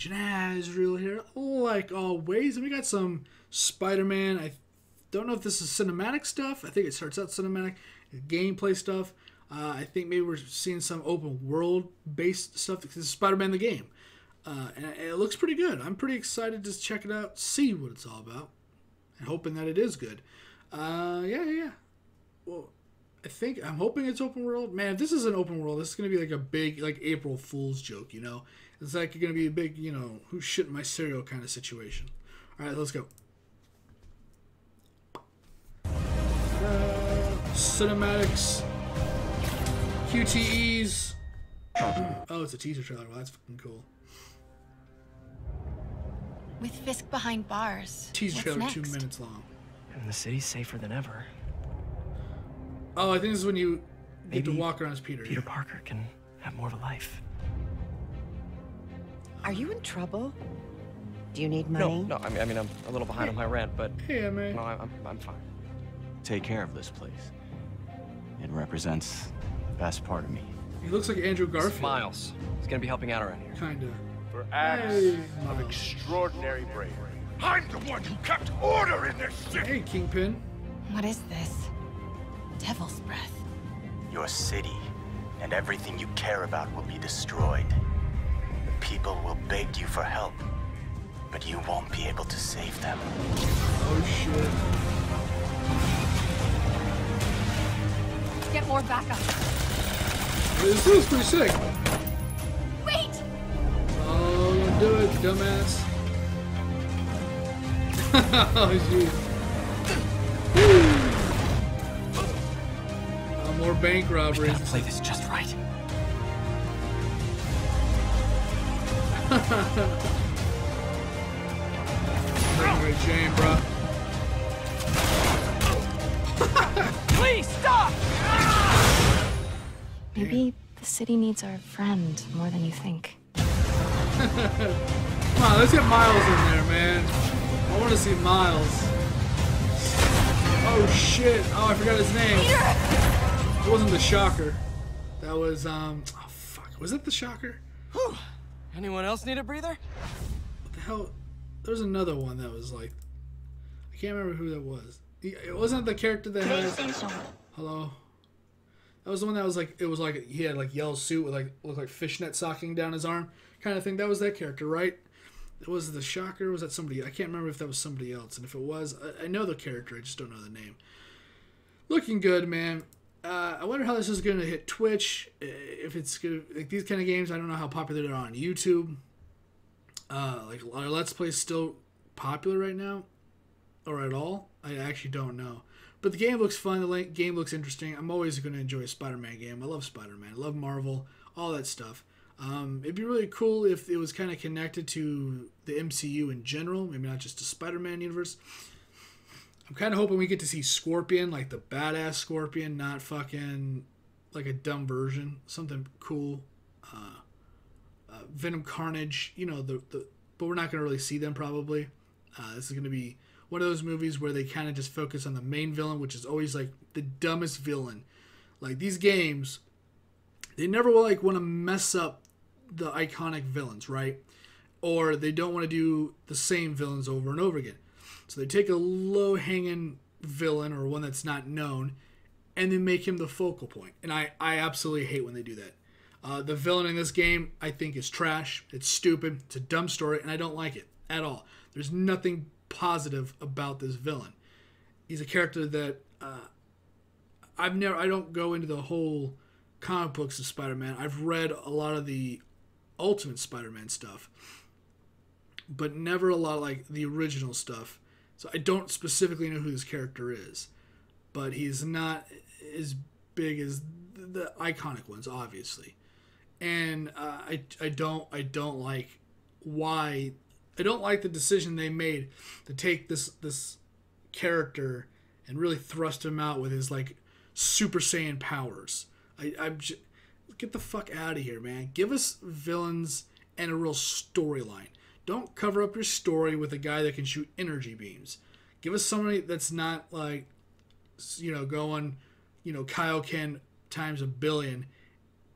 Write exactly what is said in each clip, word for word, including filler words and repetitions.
Agent Azrael here, like always. And we got some Spider-Man. I don't know if this is cinematic stuff. I think it starts out cinematic, gameplay stuff. Uh, I think maybe we're seeing some open world-based stuff. This is Spider-Man the game. Uh, and it looks pretty good. I'm pretty excited to check it out, see what it's all about, and hoping that it is good. Uh, yeah, yeah, yeah. Well, I think I'm hoping it's open world. Man, if this is an open world, this is going to be like a big like April Fool's joke, you know? It's like going to be a big, you know, who's shitting my cereal kind of situation. All right, let's go. Uh, cinematics. Q T Es. Oh, it's a teaser trailer. Well, that's fucking cool. With Fisk behind bars. Teaser trailer next? Two minutes long. And the city's safer than ever. Oh, I think this is when you get to walk around as Peter. Peter Parker can have more of a life. Are you in trouble? Do you need money? No, no. I mean, I mean I'm a little behind hey. on my rent, but hey, man. No, I'm, I'm fine. Take care of this place. It represents the best part of me. He looks like Andrew Garfield. Miles. He's gonna be helping out around here. Kinda. For acts hey, of Miles. extraordinary bravery. I'm the one who kept order in this city. Hey, Kingpin. What is this? Devil's breath. Your city and everything you care about will be destroyed. The people will beg you for help, but you won't be able to save them. Oh shit! Get more backup. This is pretty sick. Wait! Oh, don't do it, dumbass. Oh jeez. More bank robberies. We gotta play this just right. Great shame, bro. Please stop. Maybe the city needs our friend more than you think. Come on, let's get Miles in there, man. I want to see Miles. Oh shit! Oh, I forgot his name. Peter. It wasn't the Shocker. That was, um, oh fuck. Was it the Shocker? Whew. Anyone else need a breather? What the hell? There was another one that was like, I can't remember who that was. It wasn't the character that had, hello? That was the one that was like, it was like, he had like yellow suit with like, looked like fishnet socking down his arm kind of thing. That was that character, right? It was the Shocker, was that somebody? I can't remember if that was somebody else. And if it was, I, I know the character, I just don't know the name. Looking good, man. Uh, I wonder how this is going to hit Twitch. If it's gonna, like these kind of games, I don't know how popular they're on YouTube. Uh, like, are Let's Plays still popular right now, or at all? I actually don't know. But the game looks fun. The game looks interesting. I'm always going to enjoy a Spider-Man game. I love Spider-Man. I love Marvel. All that stuff. Um, it'd be really cool if it was kind of connected to the M C U in general. Maybe not just the Spider-Man universe. I'm kind of hoping we get to see Scorpion, like the badass Scorpion, not fucking like a dumb version. Something cool. Uh, uh, Venom, Carnage, you know, the, the but we're not going to really see them probably. Uh, this is going to be one of those movies where they kind of just focus on the main villain, which is always like the dumbest villain. Like these games, they never will like want to mess up the iconic villains, right? Or they don't want to do the same villains over and over again. So they take a low-hanging villain or one that's not known and then make him the focal point. And I, I absolutely hate when they do that. Uh, the villain in this game, I think, is trash. It's stupid. It's a dumb story, and I don't like it at all. There's nothing positive about this villain. He's a character that uh, I've never... I don't go into the whole comic books of Spider-Man. I've read a lot of the Ultimate Spider-Man stuff, but never a lot of, like, the original stuff. So I don't specifically know who this character is, but he's not as big as the iconic ones, obviously. And uh, I I don't I don't like why I don't like the decision they made to take this this character and really thrust him out with his like Super Saiyan powers. I I'm just, get the fuck out of here, man. Give us villains and a real storyline. Don't cover up your story with a guy that can shoot energy beams. Give us somebody that's not like, you know, going, you know, Kaioken times a billion.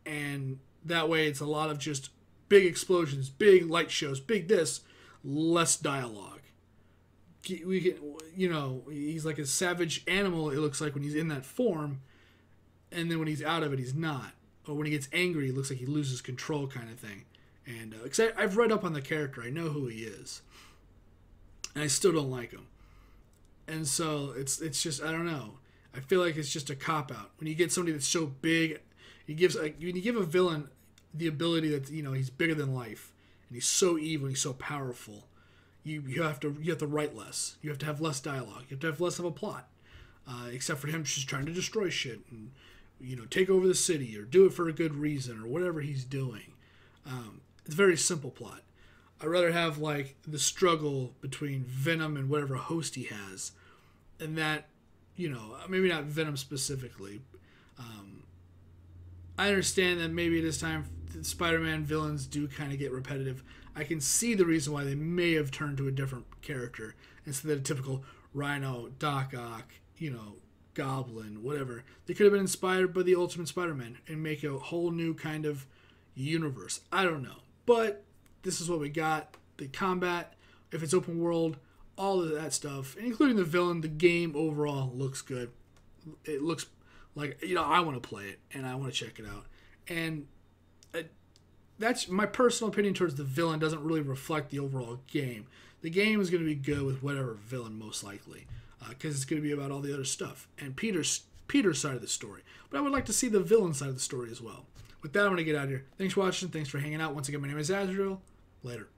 And that way it's a lot of just big explosions, big light shows, big this, less dialogue. We get, you know, he's like a savage animal, it looks like, when he's in that form, and then when he's out of it, he's not. Or when he gets angry, it looks like he loses control, kind of thing. And uh, 'cause I, I've read up on the character, I know who he is, and I still don't like him. And so it's it's just, I don't know. I feel like it's just a cop out when you get somebody that's so big. He gives like when you give a villain the ability that, you know, he's bigger than life and he's so evil, he's so powerful. You you have to you have to write less. You have to have less dialogue. You have to have less of a plot, uh, except for him just trying to destroy shit and, you know, take over the city or do it for a good reason or whatever he's doing. Um, it's a very simple plot. I'd rather have, like, the struggle between Venom and whatever host he has. And that, you know, maybe not Venom specifically. Um, I understand that maybe at this time Spider-Man villains do kind of get repetitive. I can see the reason why they may have turned to a different character instead of the typical Rhino, Doc Ock, you know, Goblin, whatever. They could have been inspired by the Ultimate Spider-Man and make a whole new kind of universe. I don't know. But this is what we got. The combat, if it's open world, all of that stuff, including the villain, the game overall looks good. It looks like, you know, I want to play it, and I want to check it out. And uh, that's my personal opinion towards the villain. Doesn't really reflect the overall game. The game is going to be good with whatever villain, most likely, because uh, it's going to be about all the other stuff. And Peter's, Peter's side of the story. But I would like to see the villain side of the story as well. With that, I'm going to get out of here. Thanks for watching. Thanks for hanging out. Once again, my name is Azrael. Later.